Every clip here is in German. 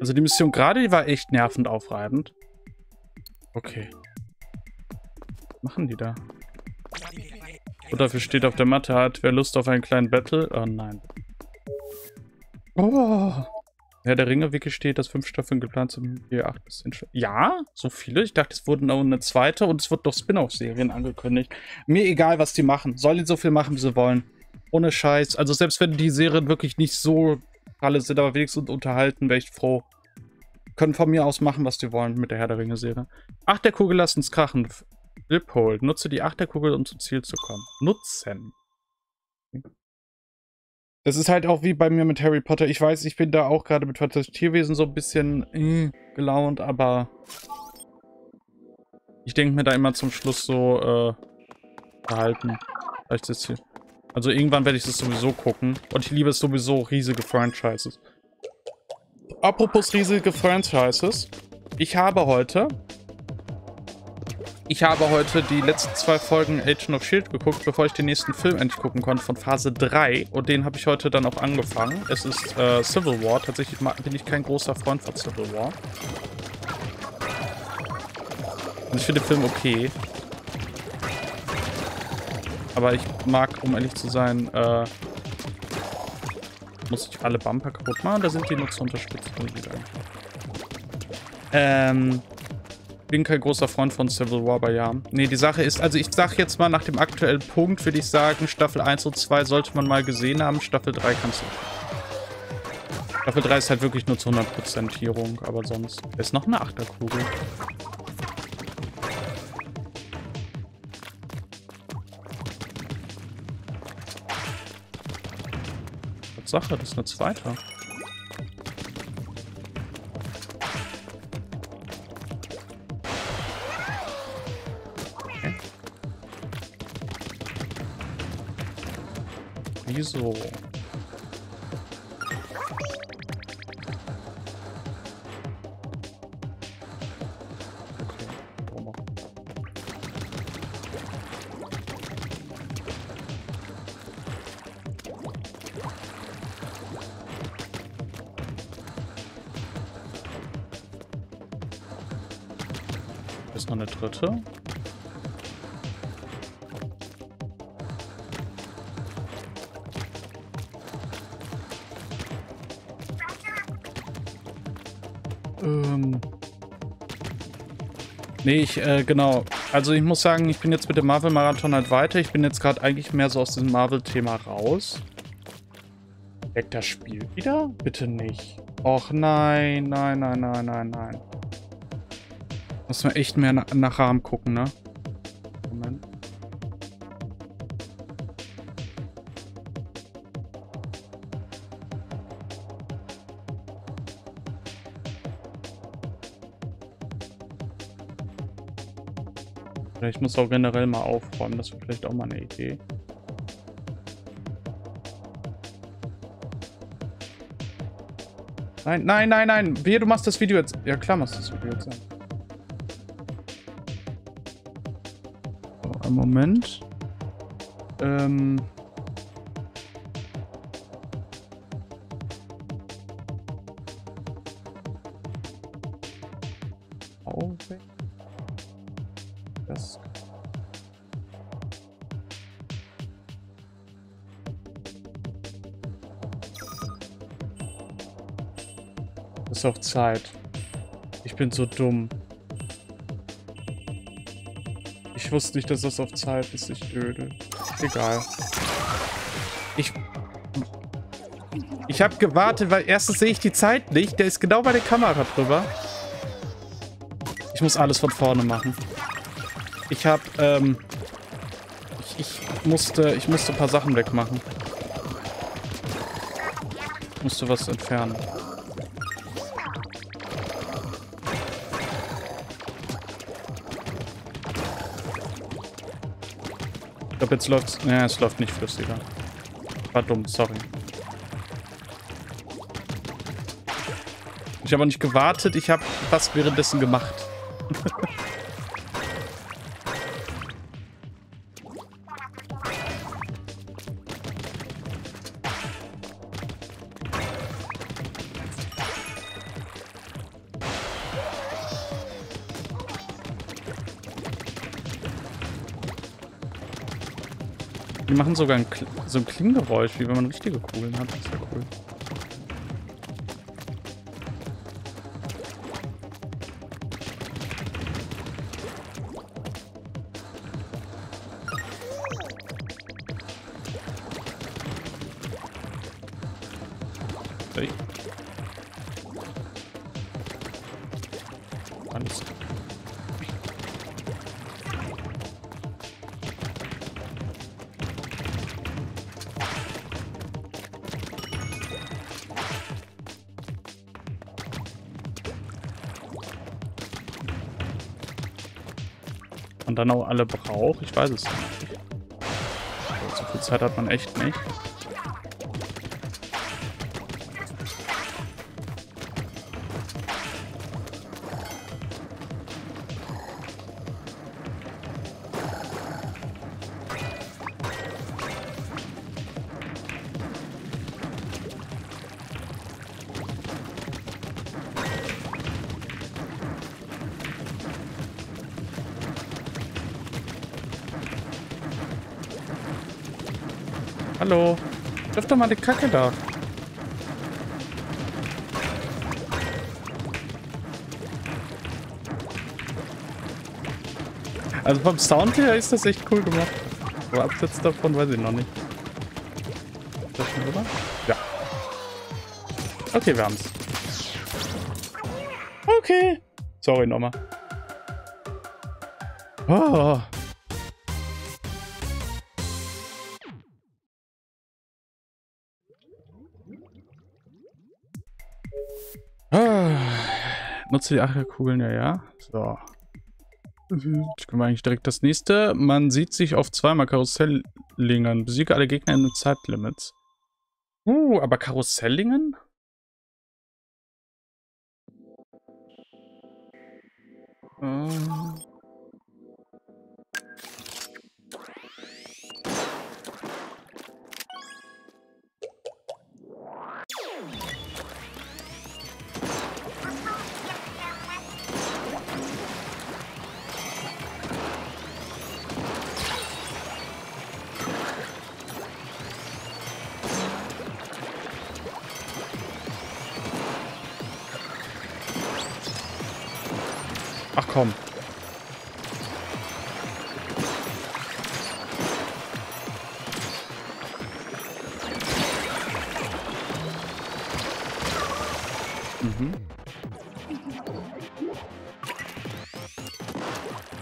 Also die Mission gerade, die war echt nervend aufreibend. Okay. Was machen die da? Und dafür steht auf der Matte, hat wer Lust auf einen kleinen Battle? Oh nein. Oh. Herr der Ringe Wiki steht, dass 5 Staffeln geplant sind. Hier 8 bis 10 Staffeln. Ja, so viele. Ich dachte, es wurden noch eine zweite und es wird noch Spin-off-Serien angekündigt. Mir egal, was die machen. Sollen so viel machen, wie sie wollen. Ohne Scheiß. Also selbst wenn die Serien wirklich nicht so alle sind, aber wenigstens unterhalten, wäre ich froh. Können von mir aus machen, was die wollen mit der Herr der Ringe-Serie. Achterkugel, lasst uns krachen. Flip-Hold. Nutze die Achterkugel, um zum Ziel zu kommen. Nutzen. Das ist halt auch wie bei mir mit Harry Potter. Ich weiß, ich bin da auch gerade mit Tierwesen so ein bisschen gelaunt, aber ich denke mir da immer zum Schluss so verhalten. Also irgendwann werde ich das sowieso gucken. Und ich liebe es sowieso, riesige Franchises. Apropos riesige Franchises. Ich habe heute die letzten 2 Folgen Agents of S.H.I.E.L.D. geguckt, bevor ich den nächsten Film endlich gucken konnte von Phase 3. Und den habe ich heute dann auch angefangen. Es ist Civil War. Tatsächlich bin ich kein großer Freund von Civil War. Und ich finde den Film okay. Aber ich mag, um ehrlich zu sein, muss ich alle Bumper kaputt machen? Da sind die nur zur Unterstützung gegangen. Ich bin kein großer Freund von Civil War, aber ja. Nee, die Sache ist, also ich sag jetzt mal nach dem aktuellen Punkt, würde ich sagen, Staffel 1 und 2 sollte man mal gesehen haben, Staffel 3 kannst du. Staffel 3 ist halt wirklich nur zur 100%-Tierung, aber sonst. Da ist noch eine Achterkugel. Was Sache, das ist eine zweite. So. Ist noch eine dritte. Nee, genau. Also ich muss sagen, ich bin jetzt mit dem Marvel-Marathon halt weiter. Ich bin jetzt gerade eigentlich mehr so aus dem Marvel-Thema raus. Deckt das Spiel wieder? Bitte nicht. Och nein, nein, nein, nein, nein, nein. Muss man echt mehr nach Rahmen gucken, ne? Moment. Ich muss auch generell mal aufräumen, das wäre vielleicht auch mal eine Idee. Nein, nein, nein, nein. Wehe, du machst das Video jetzt. Ja, klar machst du das Video jetzt. So, einen Moment. Ist auch Zeit. Ich bin so dumm. Ich wusste nicht, dass das auf Zeit ist. Ich dödel. Egal. Ich habe gewartet, weil erstens sehe ich die Zeit nicht. Der ist genau bei der Kamera drüber. Ich muss alles von vorne machen. Ich habe, ich musste ein paar Sachen wegmachen. Ich musste was entfernen. Ich glaube, jetzt läuft's. Ja, es läuft nicht flüssiger. War dumm, sorry. Ich habe auch nicht gewartet, ich habe was währenddessen gemacht. Die machen sogar so ein Klinggeräusch, wie wenn man richtige Kugeln hat. Das ist ja cool. Und dann auch alle braucht? Ich weiß es nicht. So viel Zeit hat man echt nicht. Hallo, wirf doch mal die Kacke da. Also vom Sound her ist das echt cool gemacht. Aber abseits davon weiß ich noch nicht. Ist das schon rüber? Ja. Okay, wir haben's. Okay. Sorry nochmal. Oh. Nutze die Achterkugeln, ja, ja. So. Jetzt können wir eigentlich direkt das nächste. Man sieht sich auf zweimal Karussellingen. Besiege alle Gegner in den Zeitlimits. Aber Karussellingen? Ach komm.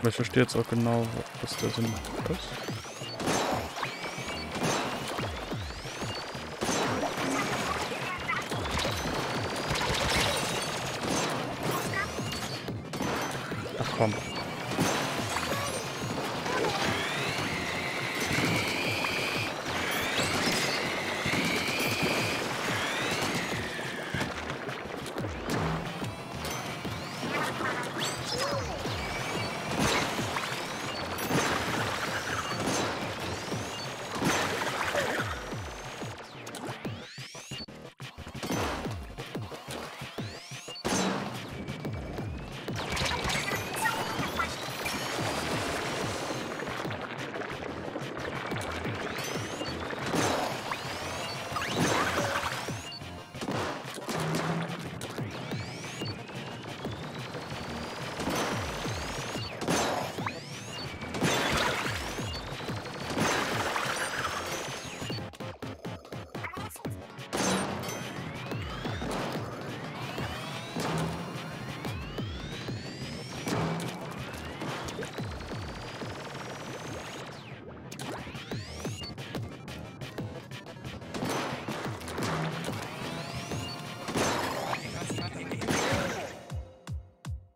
Aber ich verstehe jetzt auch genau, was der Sinn ist.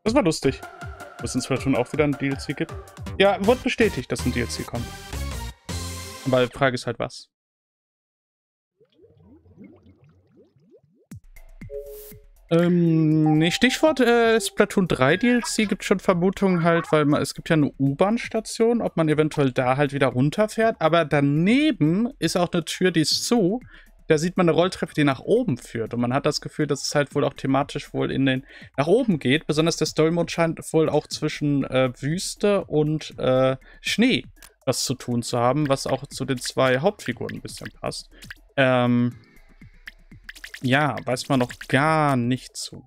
Das war lustig. Dass es Splatoon auch wieder ein DLC gibt. Ja, wurde bestätigt, dass ein DLC kommt. Aber die Frage ist halt was. Stichwort Splatoon 3 DLC gibt schon Vermutungen halt, weil es gibt ja eine U-Bahn-Station, ob man eventuell da halt wieder runterfährt. Aber daneben ist auch eine Tür, die ist zu. Da sieht man eine Rolltreppe, die nach oben führt. Und man hat das Gefühl, dass es halt wohl auch thematisch wohl in den nach oben geht. Besonders der Story-Mode scheint wohl auch zwischen Wüste und Schnee was zu tun zu haben, was auch zu den zwei Hauptfiguren ein bisschen passt. Ja, weiß man noch gar nicht zu.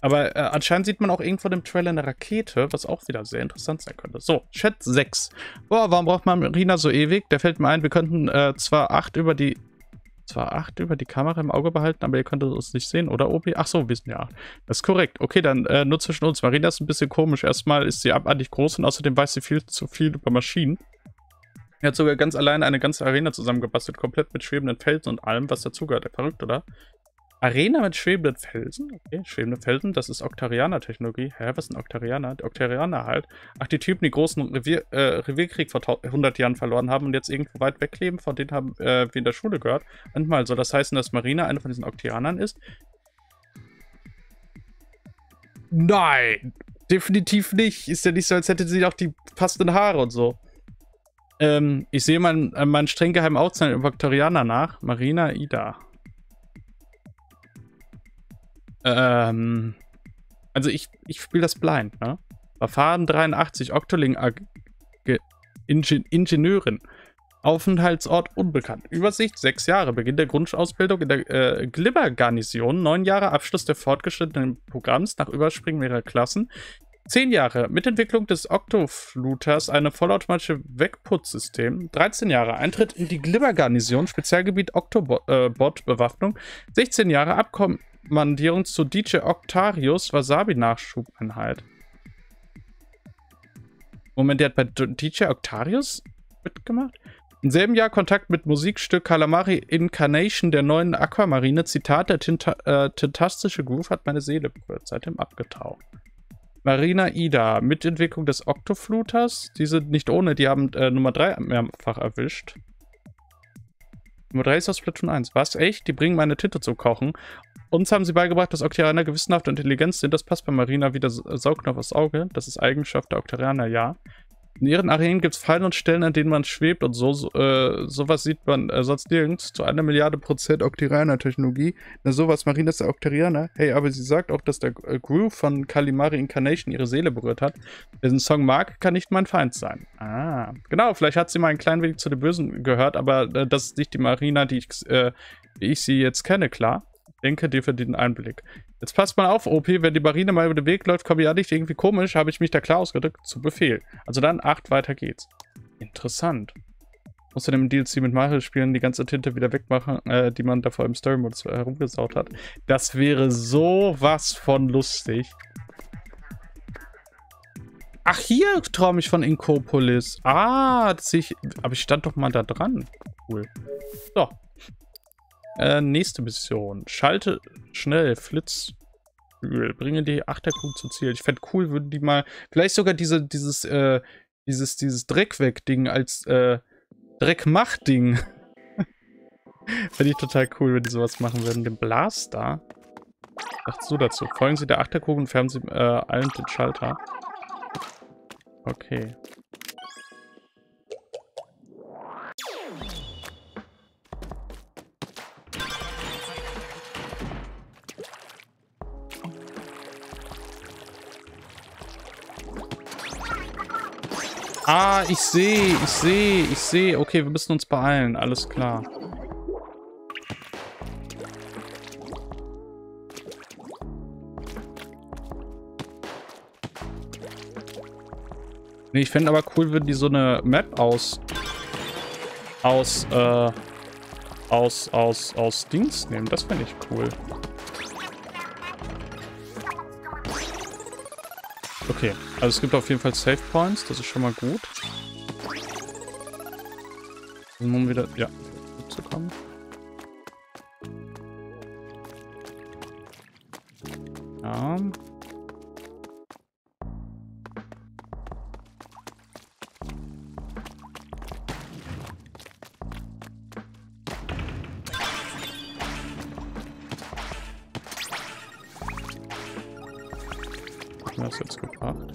Aber anscheinend sieht man auch irgendwo im Trailer eine Rakete, was auch wieder sehr interessant sein könnte. So, Chat 6. Boah, warum braucht man Marina so ewig? Da fällt mir ein, wir könnten zwar 8 über die Kamera im Auge behalten, aber ihr könntet uns nicht sehen, oder Obi? Ach so, wir sind ja 8. Das ist korrekt. Okay, dann nur zwischen uns. Marina ist ein bisschen komisch. Erstmal ist sie abartig groß und außerdem weiß sie viel zu viel über Maschinen. Er hat sogar ganz alleine eine ganze Arena zusammengebastelt, komplett mit schwebenden Felsen und allem, was dazugehört. Verrückt, oder? Arena mit schwebenden Felsen? Okay, schwebende Felsen, das ist Oktarianer-Technologie. Hä, was sind Oktarianer? Die Oktarianer halt. Ach, die Typen, die großen Revierkrieg vor 100 Jahren verloren haben und jetzt irgendwo weit wegleben, von denen haben wir in der Schule gehört. Und mal soll das heißen, dass Marina eine von diesen Oktarianern ist? Nein! Definitiv nicht! Ist ja nicht so, als hätte sie doch die passenden Haare und so. Ich sehe meinen streng geheimen Aufzeichnen über Oktarianer nach. Marina Ida. Also ich spiele das blind, ne? Verfahren 83, Oktoling Ingenieurin. Aufenthaltsort unbekannt. Übersicht 6 Jahre. Beginn der Grundausbildung in der Glimmergarnison. 9 Jahre Abschluss der fortgeschrittenen Programms nach Überspringen mehrerer Klassen. 10 Jahre Mitentwicklung des Oktofluters, eine vollautomatische Wegputzsystem. 13 Jahre Eintritt in die Glimmergarnison, Spezialgebiet Oktobot-Bewaffnung. 16 Jahre Abkommandierung zu DJ Octarius, Wasabi-Nachschub-Einheit. Moment, der hat bei DJ Octarius mitgemacht? Im selben Jahr Kontakt mit Musikstück Calamari Inkantation der neuen Aquamarine. Zitat, der tentastische Groove hat meine Seele berührt, seitdem abgetaucht. Marina Ida, Mitentwicklung des Octofluters. Die sind nicht ohne, die haben Nummer 3 mehrfach erwischt. Nummer 3 ist aus Splatoon 1. Was? Echt? Die bringen meine Tinte zum Kochen. Uns haben sie beigebracht, dass Oktarianer gewissenhaft und intelligent sind. Das passt bei Marina wie der Saugnapf aufs Auge. Das ist Eigenschaft der Oktarianer, ja. In ihren Arenen gibt es Fallen und Stellen, an denen man schwebt und so. Sowas sieht man sonst nirgends. Zu 1 Milliarde % Oktarianer-Technologie. Na sowas, Marina ist der Oktarianer. Hey, aber sie sagt auch, dass der Groove von Calamari Inkantation ihre Seele berührt hat. Wer den Song mag, kann nicht mein Feind sein. Ah, genau, vielleicht hat sie mal ein klein wenig zu den Bösen gehört, aber das ist nicht die Marina, die ich sie jetzt kenne, klar. Denke, dir verdient einen Einblick. Jetzt passt mal auf, OP, wenn die Marine mal über den Weg läuft, komme ich ja nicht irgendwie komisch, habe ich mich da klar ausgedrückt, zu Befehl. Also dann 8, weiter geht's. Interessant. Musst du dem DLC mit Marvel spielen, die ganze Tinte wieder wegmachen, die man davor im Story-Modus herumgesaut hat. Das wäre sowas von lustig. Ach, hier traue ich von Inkopolis. Ah, aber ich stand doch mal da dran. Cool. So. Nächste Mission. Schalte schnell, Flitzöl. Bringe die Achterkugel zum Ziel. Ich fände cool, würden die mal vielleicht sogar dieses Dreck weg Ding als Dreck-Macht-Ding. Fände ich total cool, wenn die sowas machen würden. Den Blaster. Sagst du dazu? Folgen Sie der Achterkugel und färben Sie allen den Schalter. Okay. Ah, ich sehe. Okay, wir müssen uns beeilen, alles klar. Nee, ich fände aber cool, wenn die so eine Map aus Dings nehmen. Das fände ich cool. Okay, also es gibt auf jeden Fall Save Points, das ist schon mal gut. Um wieder, ja, zu kommen. Ja. Das jetzt gebracht.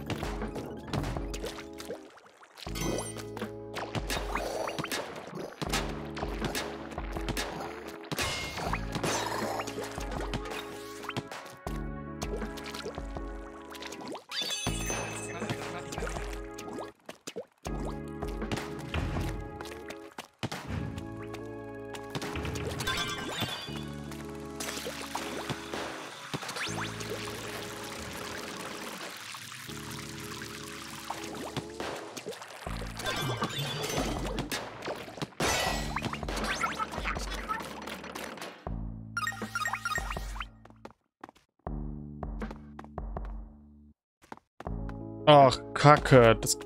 Ach, Kacke. Das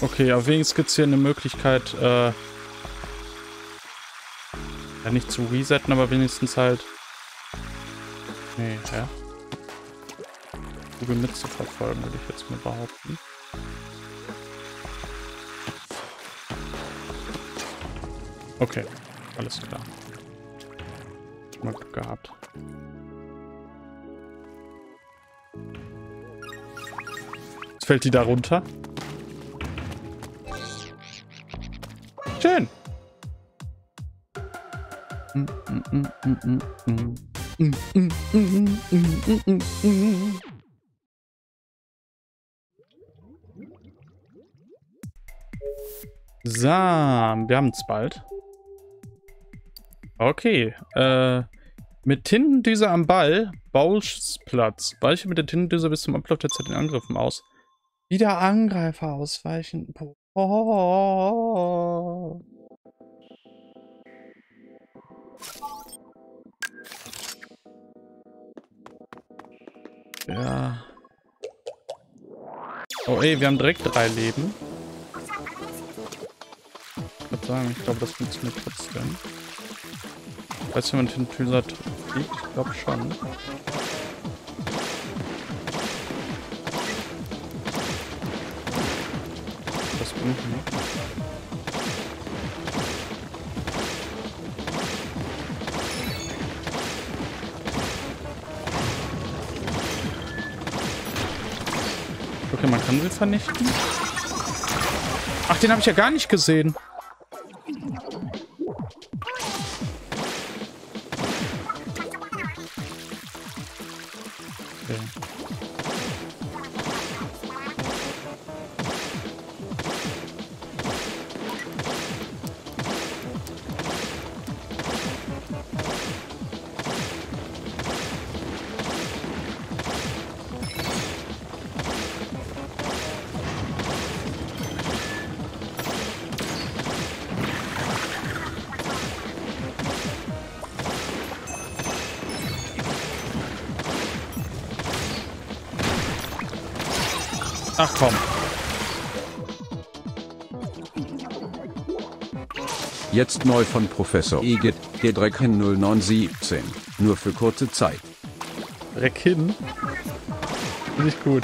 okay, aber wenigstens gibt es hier eine Möglichkeit, ja, nicht zu resetten, aber wenigstens halt... Nee, hä? Google mitzuverfolgen, würde ich jetzt mal behaupten. Okay, alles klar. Mal Glück gehabt. Jetzt fällt die da runter. Schön. So, wir haben es bald. Okay, mit Tintendüse am Ball, Bauschplatz. Weiche mit der Tintendüse bis zum Ablauf der Zeit den Angriffen aus. Wieder Angreifer ausweichen. Oh. Ja. Oh ey, wir haben direkt 3 Leben. Ich würde sagen, ich glaube, das funktioniert trotzdem. Weiß jemand den Tüser liegt? Ich glaube schon. Das bringt nicht. Okay, man kann sie vernichten. Ach, den habe ich ja gar nicht gesehen. Ach komm. Jetzt neu von Professor Egid, der Dreckhin 0917. Nur für kurze Zeit. Dreckhin? Nicht gut.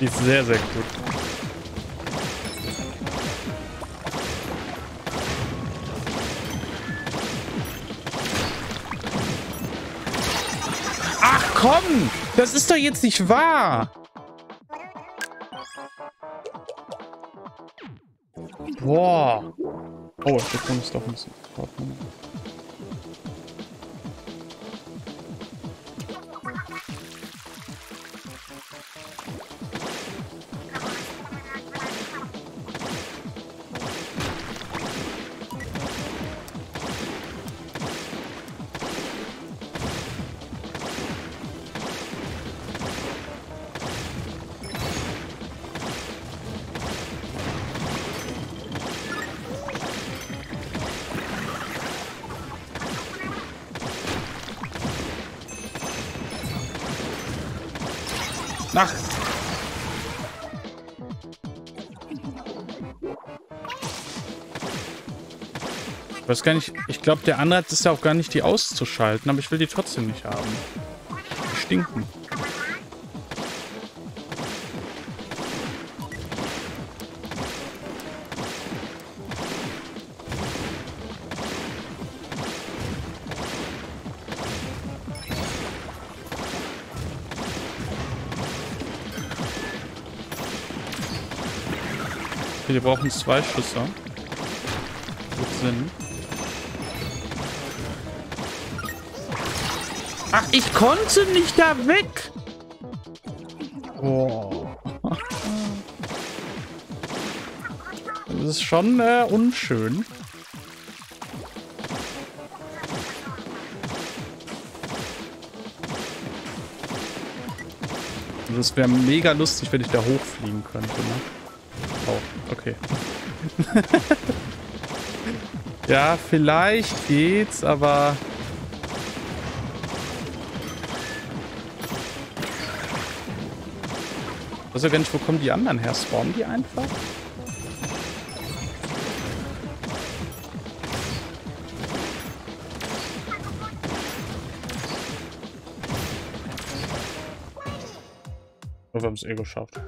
Die ist sehr, sehr gut. Komm! Das ist doch jetzt nicht wahr! Boah! Oh, ich bekomme es doch ein bisschen. Ach. Ich weiß gar nicht, ich glaube, der Anreiz ist ja auch gar nicht, die auszuschalten, aber ich will die trotzdem nicht haben. Die stinken. Wir brauchen 2 Schüsse. Gut Sinn. Ach, ich konnte nicht da weg! Oh. Das ist schon unschön. Also es wäre mega lustig, wenn ich da hochfliegen könnte, ne? Okay. Ja, vielleicht geht's, aber... Also gar nicht, wo kommen die anderen her? Spawnen die einfach? Wir haben es eh geschafft.